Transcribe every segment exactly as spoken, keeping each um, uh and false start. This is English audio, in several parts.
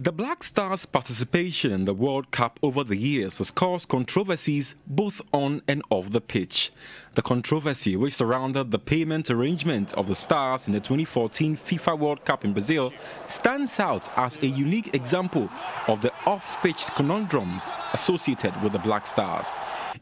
The Black Stars' participation in the World Cup over the years has caused controversies both on and off the pitch. The controversy which surrounded the payment arrangement of the Stars in the twenty fourteen FIFA World Cup in Brazil stands out as a unique example of the off-pitch conundrums associated with the Black Stars.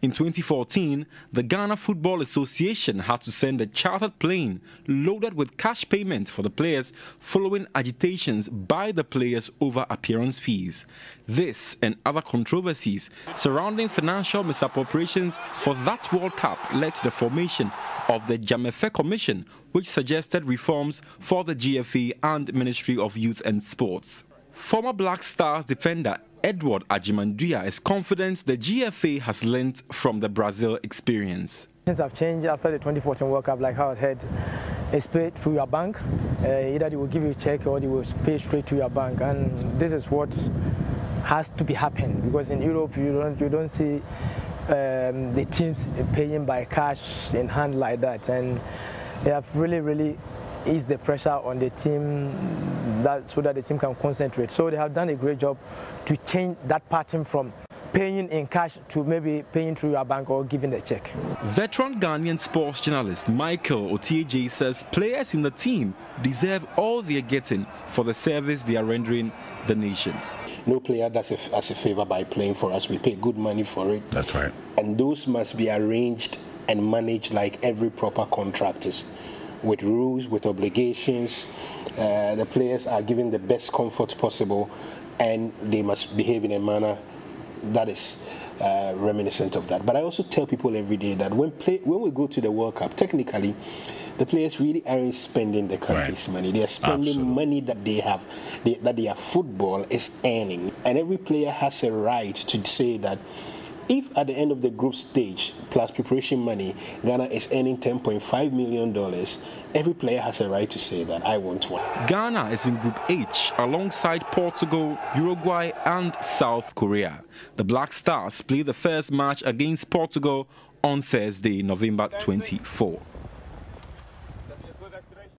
In twenty fourteen, the Ghana Football Association had to send a chartered plane loaded with cash payment for the players following agitations by the players over appearance fees. This and other controversies surrounding financial misappropriations for that World Cup led to the formation of the Jamefe Commission, which suggested reforms for the G F A and Ministry of Youth and Sports. Former Black Stars defender Emmanuel Agyeman Badu is confident the G F A has learnt from the Brazil experience. Things have changed after the twenty fourteen World Cup, like how I heard, it's paid through your bank. Uh, either they will give you a check or they will pay straight to your bank, and this is what has to be happening, because in Europe you don't you don't see um, the teams paying by cash in hand like that, and they have really really eased the pressure on the team. That, so that the team can concentrate. So they have done a great job to change that pattern from paying in cash to maybe paying through your bank or giving the check. Veteran Ghanaian sports journalist Michael Otiji says players in the team deserve all they are getting for the service they are rendering the nation. No player does us a, a favor by playing for us. We pay good money for it. That's right. And those must be arranged and managed like every proper contract is, with rules, with obligations. Uh, the players are given the best comfort possible, and they must behave in a manner that is uh, reminiscent of that. But I also tell people every day that when, play, when we go to the World Cup, technically, the players really aren't spending the country's right. money. They are spending Absolutely. money that they have, they, that their football is earning. And every player has a right to say that if at the end of the group stage, plus preparation money, Ghana is earning ten point five million dollars, every player has a right to say that I want one. Ghana is in Group H alongside Portugal, Uruguay and South Korea. The Black Stars play the first match against Portugal on Thursday, November twenty-fourth.